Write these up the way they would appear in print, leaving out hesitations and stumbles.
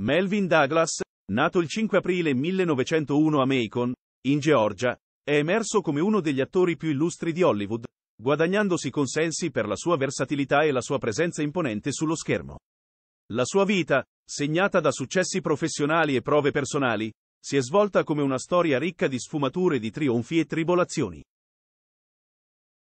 Melvyn Douglas, nato il 5 aprile 1901 a Macon, in Georgia, è emerso come uno degli attori più illustri di Hollywood, guadagnandosi consensi per la sua versatilità e la sua presenza imponente sullo schermo. La sua vita, segnata da successi professionali e prove personali, si è svolta come una storia ricca di sfumature di trionfi e tribolazioni.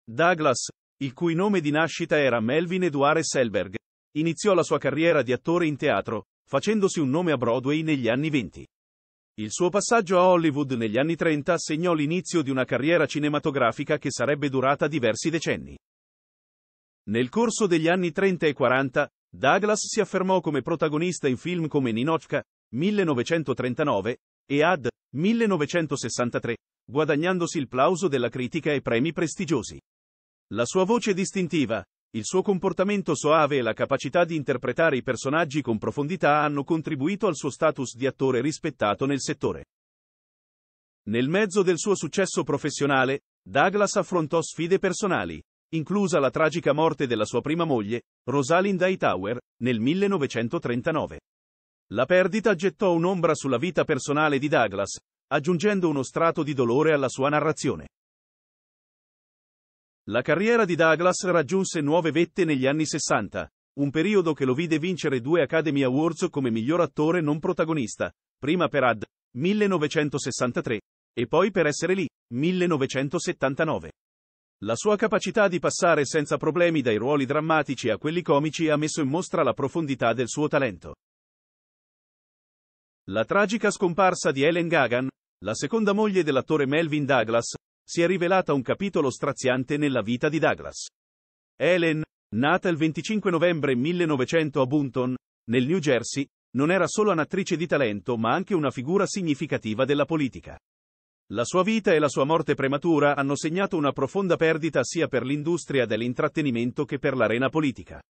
Douglas, il cui nome di nascita era Melvin Eduard Selberg, iniziò la sua carriera di attore in teatro, facendosi un nome a Broadway negli anni 20. Il suo passaggio a Hollywood negli anni 30 segnò l'inizio di una carriera cinematografica che sarebbe durata diversi decenni. Nel corso degli anni 30 e 40, Douglas si affermò come protagonista in film come Ninotchka, 1939, e Hud, 1963, guadagnandosi il plauso della critica e premi prestigiosi. La sua voce distintiva, il suo comportamento soave e la capacità di interpretare i personaggi con profondità hanno contribuito al suo status di attore rispettato nel settore. Nel mezzo del suo successo professionale, Douglas affrontò sfide personali, inclusa la tragica morte della sua prima moglie, Rosalind Hightower, nel 1939. La perdita gettò un'ombra sulla vita personale di Douglas, aggiungendo uno strato di dolore alla sua narrazione. La carriera di Douglas raggiunse nuove vette negli anni 60, un periodo che lo vide vincere 2 Academy Awards come miglior attore non protagonista, prima per Hud, 1963, e poi per Essere lì, 1979. La sua capacità di passare senza problemi dai ruoli drammatici a quelli comici ha messo in mostra la profondità del suo talento. La tragica scomparsa di Helen Gahagon, la seconda moglie dell'attore Melvyn Douglas, si è rivelata un capitolo straziante nella vita di Douglas. Helen, nata il 25 novembre 1900 a Boonton, nel New Jersey, non era solo un'attrice di talento ma anche una figura significativa della politica. La sua vita e la sua morte prematura hanno segnato una profonda perdita sia per l'industria dell'intrattenimento che per l'arena politica.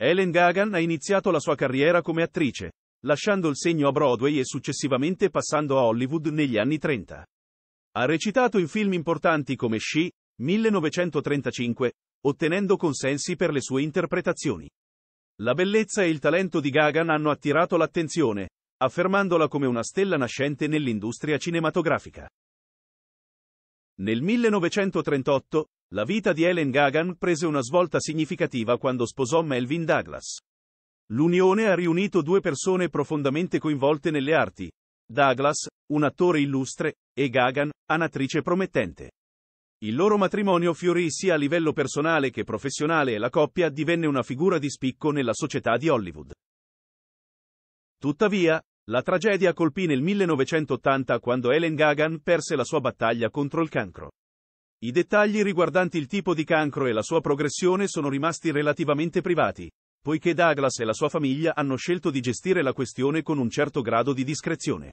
Helen Gahagon ha iniziato la sua carriera come attrice, lasciando il segno a Broadway e successivamente passando a Hollywood negli anni 30. Ha recitato in film importanti come She, 1935, ottenendo consensi per le sue interpretazioni. La bellezza e il talento di Gahagon hanno attirato l'attenzione, affermandola come una stella nascente nell'industria cinematografica. Nel 1938, la vita di Helen Gahagon prese una svolta significativa quando sposò Melvyn Douglas. L'unione ha riunito 2 persone profondamente coinvolte nelle arti: Douglas, un attore illustre, e Gahagon, un'attrice promettente. Il loro matrimonio fiorì sia a livello personale che professionale e la coppia divenne una figura di spicco nella società di Hollywood. Tuttavia, la tragedia colpì nel 1980 quando Helen Gahagon perse la sua battaglia contro il cancro. I dettagli riguardanti il tipo di cancro e la sua progressione sono rimasti relativamente privati, poiché Douglas e la sua famiglia hanno scelto di gestire la questione con un certo grado di discrezione.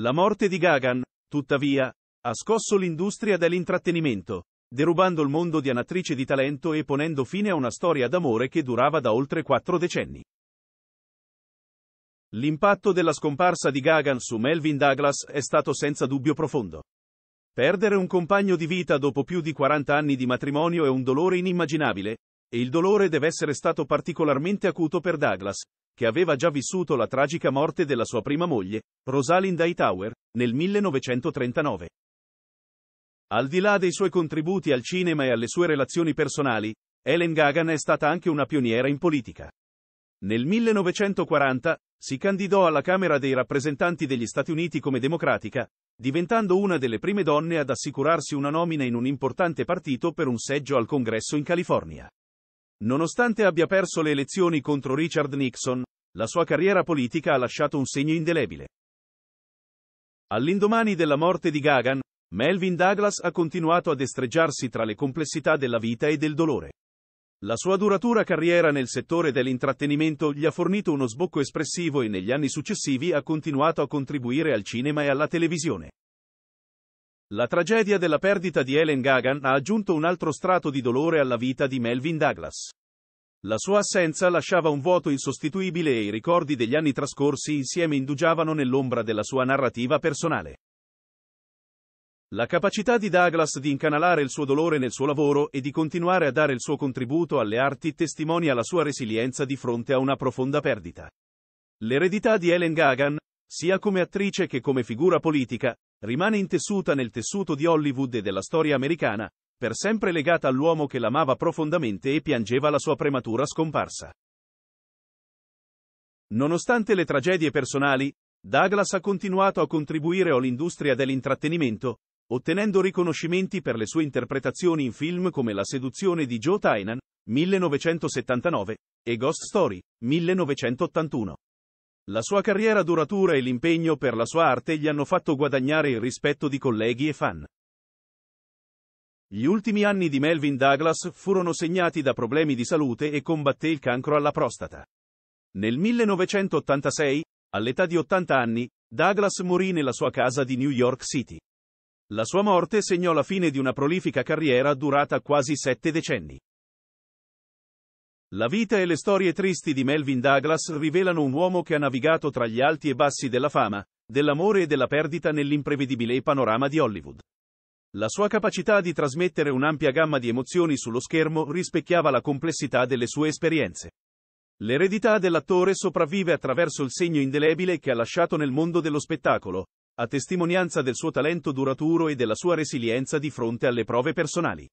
La morte di Gahagon, tuttavia, ha scosso l'industria dell'intrattenimento, derubando il mondo di un'attrice di talento e ponendo fine a una storia d'amore che durava da oltre 4 decenni. L'impatto della scomparsa di Gahagon su Melvyn Douglas è stato senza dubbio profondo. Perdere un compagno di vita dopo più di 40 anni di matrimonio è un dolore inimmaginabile, e il dolore deve essere stato particolarmente acuto per Douglas, che aveva già vissuto la tragica morte della sua prima moglie, Rosalind Hightower, nel 1939. Al di là dei suoi contributi al cinema e alle sue relazioni personali, Helen Gahagon è stata anche una pioniera in politica. Nel 1940, si candidò alla Camera dei rappresentanti degli Stati Uniti come democratica, diventando una delle prime donne ad assicurarsi una nomina in un importante partito per un seggio al Congresso in California. Nonostante abbia perso le elezioni contro Richard Nixon, la sua carriera politica ha lasciato un segno indelebile. All'indomani della morte di Gahagon, Melvyn Douglas ha continuato a destreggiarsi tra le complessità della vita e del dolore. La sua duratura carriera nel settore dell'intrattenimento gli ha fornito uno sbocco espressivo e negli anni successivi ha continuato a contribuire al cinema e alla televisione. La tragedia della perdita di Helen Gahagon ha aggiunto un altro strato di dolore alla vita di Melvyn Douglas. La sua assenza lasciava un vuoto insostituibile e i ricordi degli anni trascorsi insieme indugiavano nell'ombra della sua narrativa personale. La capacità di Douglas di incanalare il suo dolore nel suo lavoro e di continuare a dare il suo contributo alle arti testimonia la sua resilienza di fronte a una profonda perdita. L'eredità di Helen Gahagon, sia come attrice che come figura politica, rimane intessuta nel tessuto di Hollywood e della storia americana, per sempre legata all'uomo che l'amava profondamente e piangeva la sua prematura scomparsa. Nonostante le tragedie personali, Douglas ha continuato a contribuire all'industria dell'intrattenimento, ottenendo riconoscimenti per le sue interpretazioni in film come La seduzione di Joe Tynan, 1979, e Ghost Story, 1981. La sua carriera duratura e l'impegno per la sua arte gli hanno fatto guadagnare il rispetto di colleghi e fan. Gli ultimi anni di Melvyn Douglas furono segnati da problemi di salute e combatté il cancro alla prostata. Nel 1986, all'età di 80 anni, Douglas morì nella sua casa di New York City. La sua morte segnò la fine di una prolifica carriera durata quasi 7 decenni. La vita e le storie tristi di Melvyn Douglas rivelano un uomo che ha navigato tra gli alti e bassi della fama, dell'amore e della perdita nell'imprevedibile panorama di Hollywood. La sua capacità di trasmettere un'ampia gamma di emozioni sullo schermo rispecchiava la complessità delle sue esperienze. L'eredità dell'attore sopravvive attraverso il segno indelebile che ha lasciato nel mondo dello spettacolo, a testimonianza del suo talento duraturo e della sua resilienza di fronte alle prove personali.